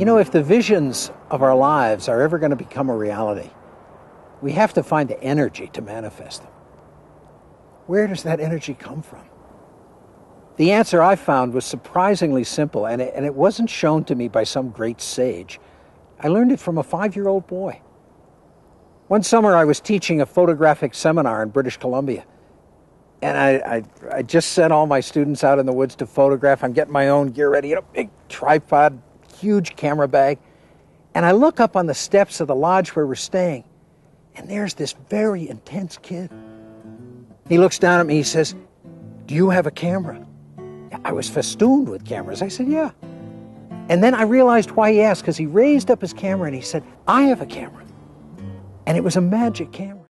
You know, if the visions of our lives are ever going to become a reality, we have to find the energy to manifest them. Where does that energy come from? The answer I found was surprisingly simple, and it wasn't shown to me by some great sage. I learned it from a 5-year-old boy. One summer I was teaching a photographic seminar in British Columbia, and I just sent all my students out in the woods to photograph. I'm getting my own gear ready, big tripod, huge camera bag, and I look up on the steps of the lodge where we're staying, and there's this very intense kid. He looks down at me, he says, "Do you have a camera?" I was festooned with cameras. I said, "Yeah." And then I realized why he asked, because he raised up his camera and he said, "I have a camera." And it was a magic camera.